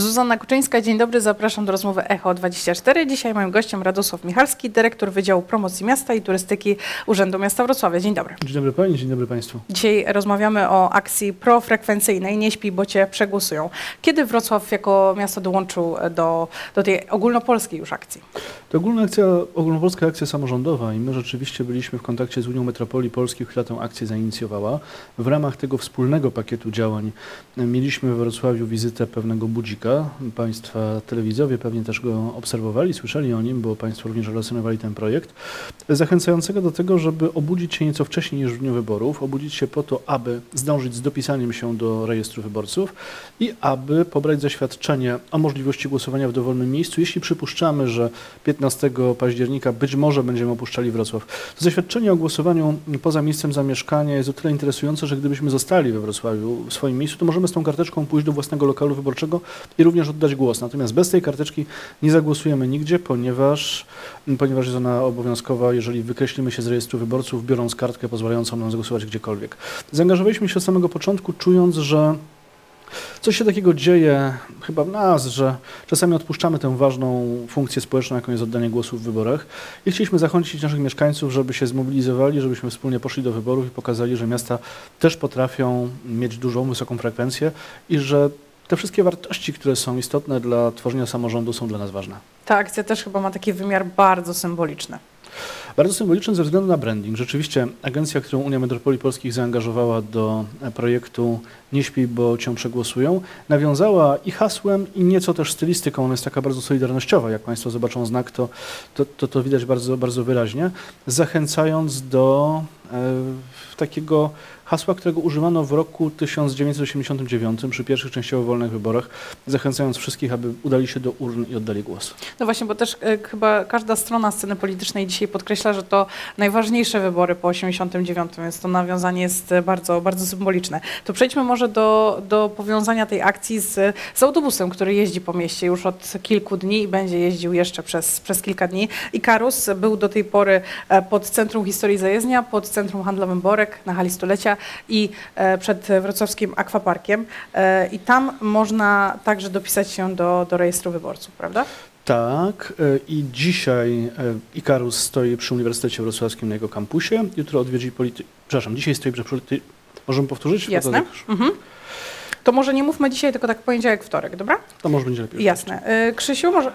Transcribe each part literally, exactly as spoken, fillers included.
Zuzanna Kuczyńska, dzień dobry, zapraszam do rozmowy Echo dwadzieścia cztery. Dzisiaj moim gościem Radosław Michalski, dyrektor Wydziału Promocji Miasta i Turystyki Urzędu Miasta Wrocławia. Dzień dobry. Dzień dobry Pani, dzień dobry Państwu. Dzisiaj rozmawiamy o akcji profrekwencyjnej Nie śpi, bo Cię przegłosują. Kiedy Wrocław jako miasto dołączył do, do tej ogólnopolskiej już akcji? To ogólna akcja, ogólnopolska akcja samorządowa i my rzeczywiście byliśmy w kontakcie z Unią Metropolii Polskich, która tę akcję zainicjowała. W ramach tego wspólnego pakietu działań mieliśmy we Wrocławiu wizytę pewnego budzika. Państwa telewizowie pewnie też go obserwowali, słyszeli o nim, bo Państwo również relacjonowali ten projekt, zachęcającego do tego, żeby obudzić się nieco wcześniej niż w dniu wyborów, obudzić się po to, aby zdążyć z dopisaniem się do rejestru wyborców i aby pobrać zaświadczenie o możliwości głosowania w dowolnym miejscu, jeśli przypuszczamy, że piętnastego października być może będziemy opuszczali Wrocław. To zaświadczenie o głosowaniu poza miejscem zamieszkania jest o tyle interesujące, że gdybyśmy zostali we Wrocławiu w swoim miejscu, to możemy z tą karteczką pójść do własnego lokalu wyborczego i również oddać głos. Natomiast bez tej karteczki nie zagłosujemy nigdzie, ponieważ, ponieważ jest ona obowiązkowa, jeżeli wykreślimy się z rejestru wyborców, biorąc kartkę pozwalającą nam zagłosować gdziekolwiek. Zaangażowaliśmy się od samego początku, czując, że coś się takiego dzieje chyba w nas, że czasami odpuszczamy tę ważną funkcję społeczną, jaką jest oddanie głosu w wyborach i chcieliśmy zachęcić naszych mieszkańców, żeby się zmobilizowali, żebyśmy wspólnie poszli do wyborów i pokazali, że miasta też potrafią mieć dużą, wysoką frekwencję i że te wszystkie wartości, które są istotne dla tworzenia samorządu, są dla nas ważne. Ta akcja też chyba ma taki wymiar bardzo symboliczny. Bardzo symboliczny ze względu na branding. Rzeczywiście agencja, którą Unia Metropolii Polskich zaangażowała do projektu Nie śpi, bo Cię przegłosują, nawiązała i hasłem, i nieco też stylistyką. Ona jest taka bardzo solidarnościowa. Jak Państwo zobaczą znak, to to, to, to widać bardzo, bardzo wyraźnie, zachęcając do e, takiego hasła, którego używano w roku tysiąc dziewięćset osiemdziesiątym dziewiątym przy pierwszych częściowo wolnych wyborach, zachęcając wszystkich, aby udali się do urn i oddali głos. No właśnie, bo też e, chyba każda strona sceny politycznej dzisiaj podkreśla, że to najważniejsze wybory po osiemdziesiątym dziewiątym, więc to nawiązanie jest bardzo, bardzo symboliczne. To przejdźmy może do, do powiązania tej akcji z, z autobusem, który jeździ po mieście już od kilku dni i będzie jeździł jeszcze przez, przez kilka dni. Ikarus był do tej pory pod Centrum Historii Zajezdnia, pod Centrum Handlowym Borek na Hali Stulecia i przed Wrocławskim Akwaparkiem. I tam można także dopisać się do, do rejestru wyborców, prawda? Tak, i dzisiaj Ikarus stoi przy Uniwersytecie Wrocławskim na jego kampusie. Jutro odwiedzi polity... Przepraszam, dzisiaj stoi przy polity... Możemy powtórzyć? Jasne. Mhm. To może nie mówmy dzisiaj, tylko tak poniedziałek, wtorek, dobra? To może będzie lepiej. Jasne. Krzysiu, może...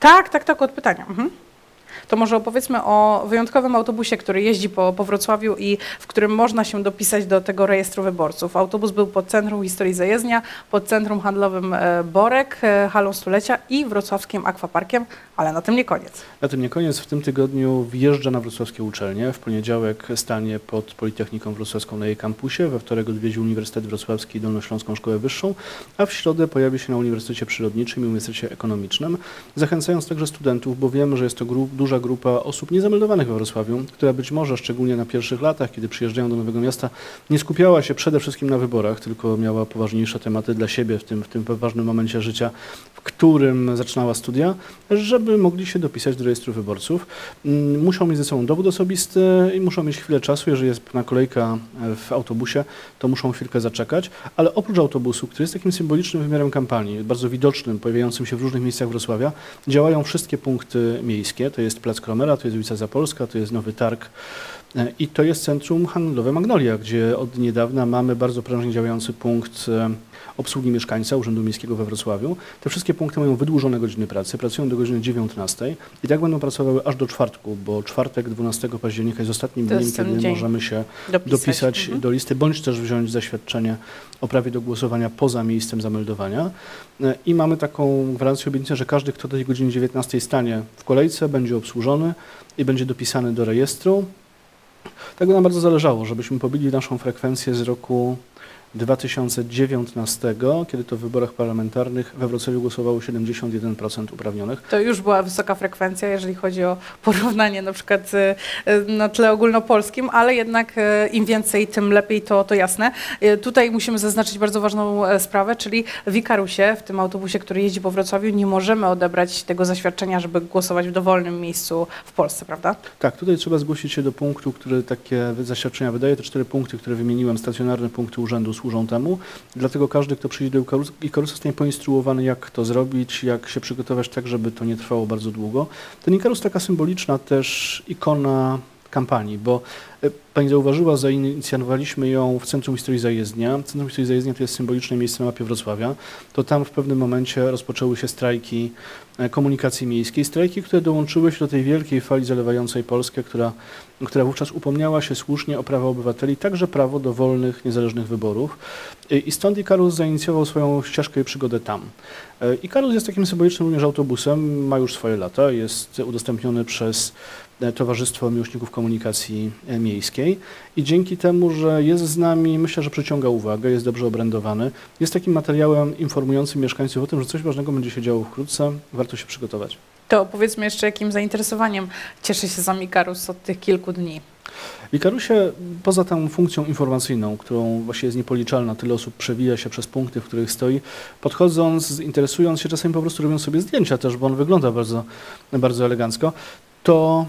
Tak, tak, tak, od pytania. Mhm. To może opowiedzmy o wyjątkowym autobusie, który jeździ po, po Wrocławiu i w którym można się dopisać do tego rejestru wyborców. Autobus był pod Centrum Historii Zajezdnia, pod Centrum Handlowym Borek, Halą Stulecia i Wrocławskim Akwaparkiem, ale na tym nie koniec. Na tym nie koniec. W tym tygodniu wjeżdża na wrocławskie uczelnie. W poniedziałek stanie pod Politechniką Wrocławską na jej kampusie, we wtorek odwiedzi Uniwersytet Wrocławski i Dolnośląską Szkołę Wyższą, a w środę pojawi się na Uniwersytecie Przyrodniczym i Uniwersytecie Ekonomicznym, zachęcając także studentów, bo wiemy, że jest to grup, duża grupa osób niezameldowanych we Wrocławiu, która być może szczególnie na pierwszych latach, kiedy przyjeżdżają do Nowego Miasta, nie skupiała się przede wszystkim na wyborach, tylko miała poważniejsze tematy dla siebie w tym, w tym ważnym momencie życia, w którym zaczynała studia, żeby mogli się dopisać do rejestru wyborców. Muszą mieć ze sobą dowód osobisty i muszą mieć chwilę czasu. Jeżeli jest na kolejka w autobusie, to muszą chwilkę zaczekać, ale oprócz autobusu, który jest takim symbolicznym wymiarem kampanii, bardzo widocznym, pojawiającym się w różnych miejscach Wrocławia, działają wszystkie punkty miejskie. To jest To jest Plac Kromera, to jest ulica Zapolska, to jest Nowy Targ i to jest Centrum Handlowe Magnolia, gdzie od niedawna mamy bardzo prężnie działający punkt obsługi mieszkańca Urzędu Miejskiego we Wrocławiu. Te wszystkie punkty mają wydłużone godziny pracy, pracują do godziny dziewiętnastej i tak będą pracowały aż do czwartku, bo czwartek dwunastego października jest ostatnim to dniem, jest kiedy możemy się dopisać, dopisać mhm. do listy, bądź też wziąć zaświadczenie o prawie do głosowania poza miejscem zameldowania. I mamy taką gwarancję, obietnicę, że każdy, kto do tej godziny dziewiętnastej stanie w kolejce, będzie obsłużony i będzie dopisany do rejestru. Tego nam bardzo zależało, żebyśmy pobili naszą frekwencję z roku dwa tysiące dziewiętnastego, kiedy to w wyborach parlamentarnych we Wrocławiu głosowało siedemdziesiąt jeden procent uprawnionych. To już była wysoka frekwencja, jeżeli chodzi o porównanie na przykład na tle ogólnopolskim, ale jednak im więcej, tym lepiej, to, to jasne. Tutaj musimy zaznaczyć bardzo ważną sprawę, czyli w Ikarusie, w tym autobusie, który jeździ po Wrocławiu, nie możemy odebrać tego zaświadczenia, żeby głosować w dowolnym miejscu w Polsce, prawda? Tak, tutaj trzeba zgłosić się do punktu, który takie zaświadczenia wydaje. Te cztery punkty, które wymieniłem, stacjonarne punkty urzędu służą temu. Dlatego każdy, kto przyjdzie do Ikarusa, zostanie poinstruowany, jak to zrobić, jak się przygotować tak, żeby to nie trwało bardzo długo. Ten Ikarus taka symboliczna też ikona kampanii, bo pani zauważyła, zainicjowaliśmy ją w Centrum Historii Zajezdnia. Centrum Historii Zajezdnia to jest symboliczne miejsce na mapie Wrocławia. To tam w pewnym momencie rozpoczęły się strajki komunikacji miejskiej. Strajki, które dołączyły się do tej wielkiej fali zalewającej Polskę, która, która wówczas upomniała się słusznie o prawa obywateli, także prawo do wolnych, niezależnych wyborów. I stąd Ikarus zainicjował swoją ścieżkę i przygodę tam. Ikarus jest takim symbolicznym również autobusem, ma już swoje lata, jest udostępniony przez Towarzystwo Miłośników Komunikacji Miejskiej i dzięki temu, że jest z nami, myślę, że przyciąga uwagę, jest dobrze obrędowany, jest takim materiałem informującym mieszkańców o tym, że coś ważnego będzie się działo wkrótce, warto się przygotować. To powiedzmy jeszcze, jakim zainteresowaniem cieszy się sam Ikarus od tych kilku dni. W Ikarusie, poza tą funkcją informacyjną, którą właśnie jest niepoliczalna, tyle osób przewija się przez punkty, w których stoi, podchodząc, interesując się, czasami po prostu robią sobie zdjęcia też, bo on wygląda bardzo, bardzo elegancko, to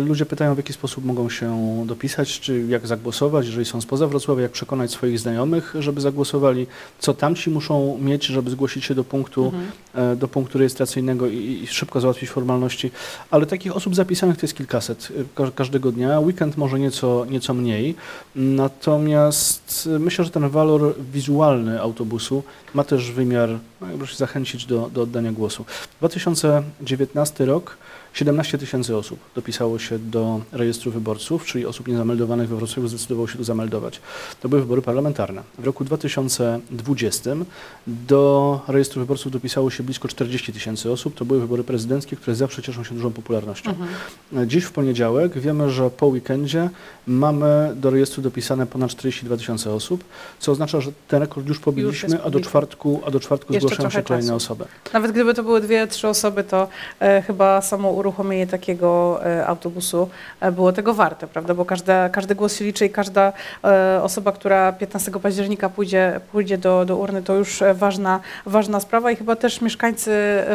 y, ludzie pytają, w jaki sposób mogą się dopisać, czy jak zagłosować, jeżeli są spoza Wrocławia, jak przekonać swoich znajomych, żeby zagłosowali, co tamci muszą mieć, żeby zgłosić się do punktu, mhm. y, do punktu rejestracyjnego i, i szybko załatwić formalności. Ale takich osób zapisanych to jest kilkaset ka każdego dnia, weekend może nieco, nieco mniej. Natomiast myślę, że ten walor wizualny autobusu ma też wymiar, no, jakby się zachęcić do, do oddania głosu. dwa tysiące dziewiętnasty rok. siedemnaście tysięcy osób dopisało się do rejestru wyborców, czyli osób niezameldowanych we Wrocławiu zdecydowało się to zameldować. To były wybory parlamentarne. W roku dwa tysiące dwudziestym do rejestru wyborców dopisało się blisko czterdzieści tysięcy osób. To były wybory prezydenckie, które zawsze cieszą się dużą popularnością. Mhm. Dziś w poniedziałek wiemy, że po weekendzie mamy do rejestru dopisane ponad czterdzieści dwa tysiące osób, co oznacza, że ten rekord już pobiliśmy, już a do czwartku, a do czwartku zgłaszają się kolejne osoby. Nawet gdyby to były dwie, trzy osoby, to e, chyba samo uruchomienie takiego e, autobusu e, było tego warte, prawda? Bo każda, każdy głos się liczy i każda e, osoba, która piętnastego października pójdzie, pójdzie do, do urny, to już ważna, ważna sprawa i chyba też mieszkańcy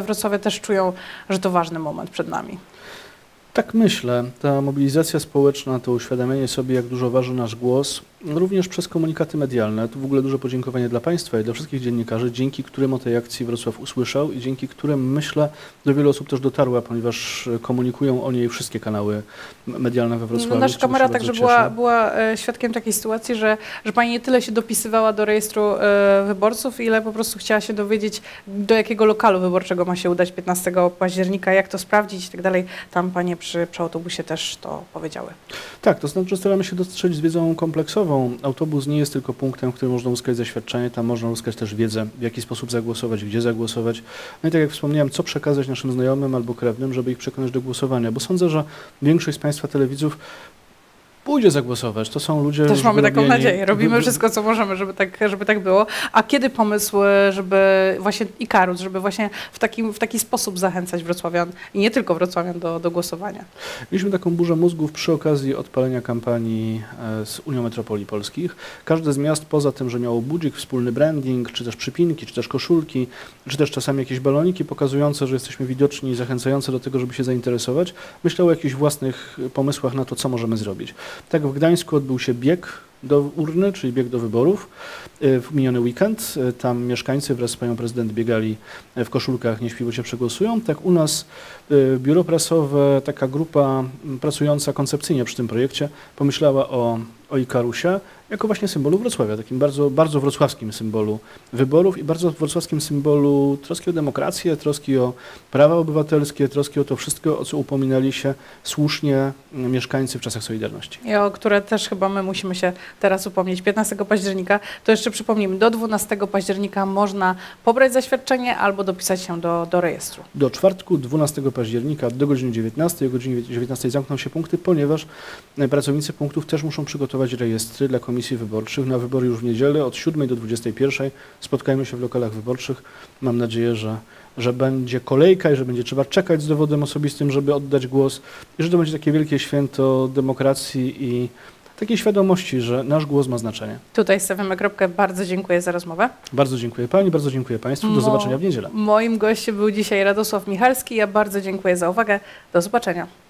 Wrocławia też czują, że to ważny moment przed nami. Tak myślę. Ta mobilizacja społeczna, to uświadamianie sobie, jak dużo waży nasz głos, również przez komunikaty medialne. Tu w ogóle duże podziękowanie dla Państwa i dla wszystkich dziennikarzy, dzięki którym o tej akcji Wrocław usłyszał i dzięki którym, myślę, do wielu osób też dotarła, ponieważ komunikują o niej wszystkie kanały medialne we Wrocławiu. No, nasza kamera także była, była świadkiem takiej sytuacji, że, że Pani nie tyle się dopisywała do rejestru e, wyborców, ile po prostu chciała się dowiedzieć, do jakiego lokalu wyborczego ma się udać piętnastego października, jak to sprawdzić i tak dalej. Tam Panie przy, przy autobusie też to powiedziały. Tak, to znaczy staramy się dotrzeć z wiedzą kompleksową. Autobus nie jest tylko punktem, w którym można uzyskać zaświadczenie, tam można uzyskać też wiedzę, w jaki sposób zagłosować, gdzie zagłosować. No i tak jak wspomniałem, co przekazać naszym znajomym albo krewnym, żeby ich przekonać do głosowania, bo sądzę, że większość z Państwa telewidzów pójdzie zagłosować. To są ludzie... Też mamy taką nadzieję. Robimy wszystko, co możemy, żeby tak, żeby tak było. A kiedy pomysł, żeby właśnie Ikarus, żeby właśnie w taki, w taki sposób zachęcać wrocławian i nie tylko wrocławian do, do głosowania? Mieliśmy taką burzę mózgów przy okazji odpalenia kampanii z Unią Metropolii Polskich. Każde z miast, poza tym, że miało budzik, wspólny branding, czy też przypinki, czy też koszulki, czy też czasami jakieś baloniki pokazujące, że jesteśmy widoczni i zachęcające do tego, żeby się zainteresować, myślało o jakichś własnych pomysłach na to, co możemy zrobić. Tak, w Gdańsku odbył się bieg do urny, czyli bieg do wyborów w miniony weekend. Tam mieszkańcy wraz z panią prezydent biegali w koszulkach, nie śpiwo się przegłosują. Tak u nas biuro prasowe, taka grupa pracująca koncepcyjnie przy tym projekcie pomyślała o, o Ikarusie jako właśnie symbolu Wrocławia, takim bardzo, bardzo wrocławskim symbolu wyborów i bardzo wrocławskim symbolu troski o demokrację, troski o prawa obywatelskie, troski o to wszystko, o co upominali się słusznie mieszkańcy w czasach Solidarności. I o które też chyba my musimy się teraz upomnieć. piętnastego października, to jeszcze przypomnijmy, do dwunastego października można pobrać zaświadczenie albo dopisać się do, do rejestru. Do czwartku dwunastego października do godziny dziewiętnastej, o godzinie dziewiętnastej zamkną się punkty, ponieważ pracownicy punktów też muszą przygotować rejestry dla komisji wyborczych na wybory już w niedzielę od siódmej do dwudziestej pierwszej. Spotkajmy się w lokalach wyborczych. Mam nadzieję, że że będzie kolejka i że będzie trzeba czekać z dowodem osobistym, żeby oddać głos i że to będzie takie wielkie święto demokracji i takiej świadomości, że nasz głos ma znaczenie. Tutaj stawiamy kropkę. Bardzo dziękuję za rozmowę. Bardzo dziękuję Pani, bardzo dziękuję Państwu. Do Mo zobaczenia w niedzielę. Moim gościem był dzisiaj Radosław Michalski. Ja bardzo dziękuję za uwagę. Do zobaczenia.